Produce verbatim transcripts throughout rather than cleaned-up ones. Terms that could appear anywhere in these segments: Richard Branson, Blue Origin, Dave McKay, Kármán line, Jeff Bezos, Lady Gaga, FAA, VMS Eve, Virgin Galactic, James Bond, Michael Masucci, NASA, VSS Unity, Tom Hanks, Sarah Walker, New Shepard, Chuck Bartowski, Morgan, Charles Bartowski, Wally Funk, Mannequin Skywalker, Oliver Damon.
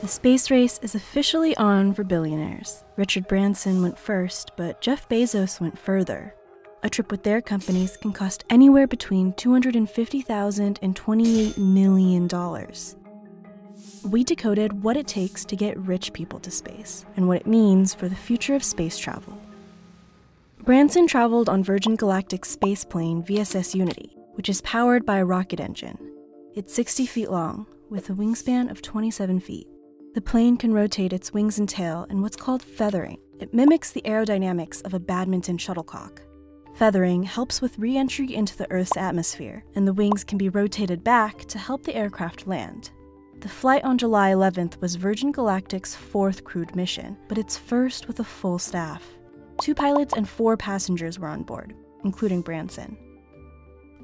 The space race is officially on for billionaires. Richard Branson went first, but Jeff Bezos went further. A trip with their companies can cost anywhere between two hundred fifty thousand dollars and twenty-eight million dollars. We decoded what it takes to get rich people to space and what it means for the future of space travel. Branson traveled on Virgin Galactic's space plane V S S Unity, which is powered by a rocket engine. It's sixty feet long, with a wingspan of twenty-seven feet. The plane can rotate its wings and tail in what's called feathering. It mimics the aerodynamics of a badminton shuttlecock. Feathering helps with re-entry into the Earth's atmosphere, and the wings can be rotated back to help the aircraft land. The flight on July eleventh was Virgin Galactic's fourth crewed mission, but its first with a full staff. Two pilots and four passengers were on board, including Branson.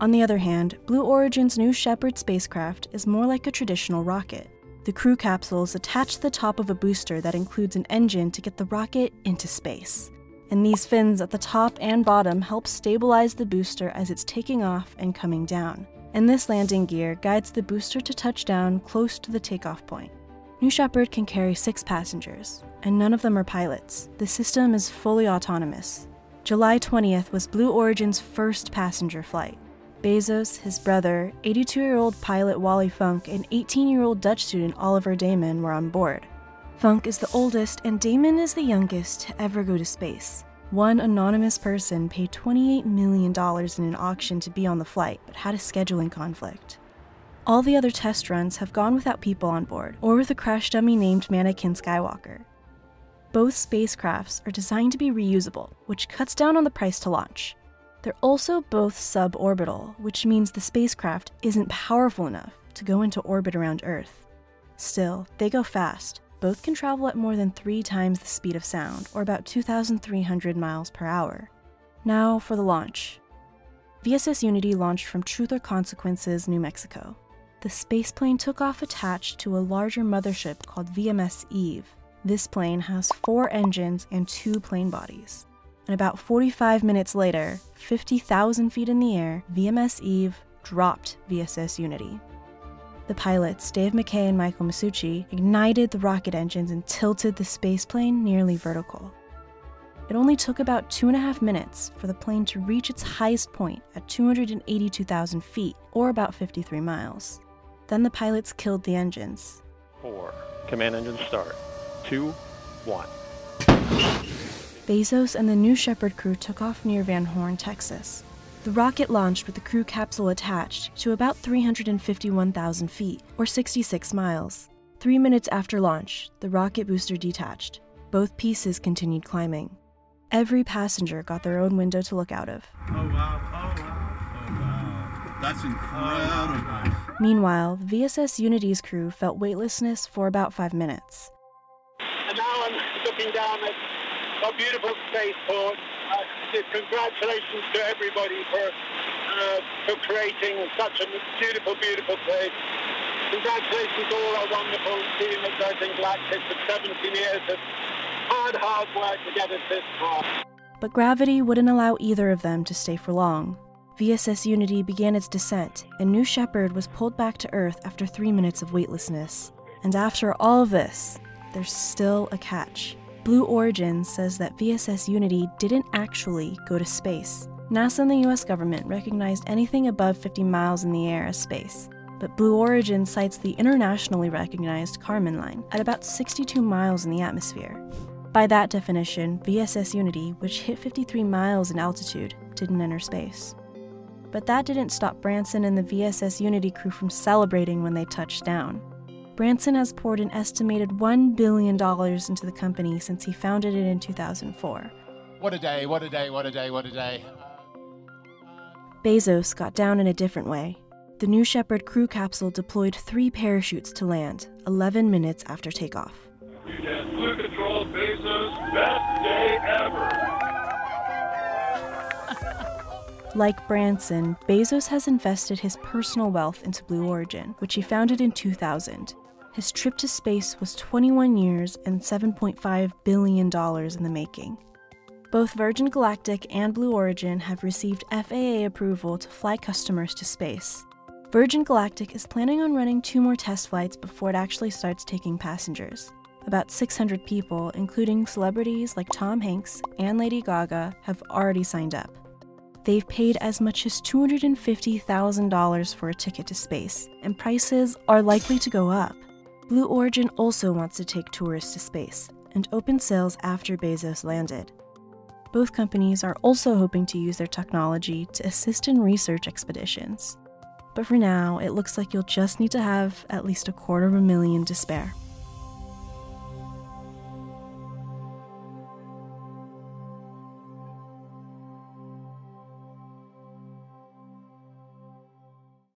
On the other hand, Blue Origin's New Shepard spacecraft is more like a traditional rocket. The crew capsules attach to the top of a booster that includes an engine to get the rocket into space. And these fins at the top and bottom help stabilize the booster as it's taking off and coming down. And this landing gear guides the booster to touchdown close to the takeoff point. New Shepard can carry six passengers, and none of them are pilots. The system is fully autonomous. July twentieth was Blue Origin's first passenger flight. Bezos, his brother, eighty-two-year-old pilot Wally Funk, and eighteen-year-old Dutch student Oliver Damon were on board. Funk is the oldest and Damon is the youngest to ever go to space. One anonymous person paid twenty-eight million dollars in an auction to be on the flight, but had a scheduling conflict. All the other test runs have gone without people on board, or with a crash dummy named Mannequin Skywalker. Both spacecrafts are designed to be reusable, which cuts down on the price to launch. They're also both suborbital, which means the spacecraft isn't powerful enough to go into orbit around Earth. Still, they go fast. Both can travel at more than three times the speed of sound, or about two thousand three hundred miles per hour. Now for the launch. V S S Unity launched from Truth or Consequences, New Mexico. The spaceplane took off attached to a larger mothership called V M S Eve. This plane has four engines and two plane bodies. And about forty-five minutes later, fifty thousand feet in the air, V M S Eve dropped V S S Unity. The pilots, Dave McKay and Michael Masucci, ignited the rocket engines and tilted the spaceplane nearly vertical. It only took about two and a half minutes for the plane to reach its highest point at two hundred eighty-two thousand feet, or about fifty-three miles. Then the pilots killed the engines. Four, command engines start. Two, one. Bezos and the New Shepard crew took off near Van Horn, Texas. The rocket launched with the crew capsule attached to about three hundred fifty-one thousand feet, or sixty-six miles. Three minutes after launch, the rocket booster detached. Both pieces continued climbing. Every passenger got their own window to look out of. Oh, wow. Oh, wow. Oh, wow. That's incredible. Meanwhile, V S S Unity's crew felt weightlessness for about five minutes. And now I'm looking down at a beautiful spaceport. Uh, congratulations to everybody for uh, for creating such a beautiful, beautiful place. Congratulations to all our wonderful team at Virgin Galactic for seventeen years of hard, hard work to get us this far. But gravity wouldn't allow either of them to stay for long. V S S Unity began its descent, and New Shepard was pulled back to Earth after three minutes of weightlessness. And after all this, there's still a catch. Blue Origin says that V S S Unity didn't actually go to space. NASA and the U S government recognized anything above fifty miles in the air as space, but Blue Origin cites the internationally recognized Kármán line at about sixty-two miles in the atmosphere. By that definition, V S S Unity, which hit fifty-three miles in altitude, didn't enter space. But that didn't stop Branson and the V S S Unity crew from celebrating when they touched down. Branson has poured an estimated one billion dollars into the company since he founded it in two thousand four. What a day, what a day, what a day, what a day. Bezos got down in a different way. The New Shepard crew capsule deployed three parachutes to land, eleven minutes after takeoff. You did flew control, Bezos, best day ever! Like Branson, Bezos has invested his personal wealth into Blue Origin, which he founded in two thousand. His trip to space was twenty-one years and seven point five billion dollars in the making. Both Virgin Galactic and Blue Origin have received F A A approval to fly customers to space. Virgin Galactic is planning on running two more test flights before it actually starts taking passengers. About six hundred people, including celebrities like Tom Hanks and Lady Gaga, have already signed up. They've paid as much as two hundred fifty thousand dollars for a ticket to space, and prices are likely to go up. Blue Origin also wants to take tourists to space, and opened sales after Bezos landed. Both companies are also hoping to use their technology to assist in research expeditions. But for now, it looks like you'll just need to have at least a quarter of a million to spare.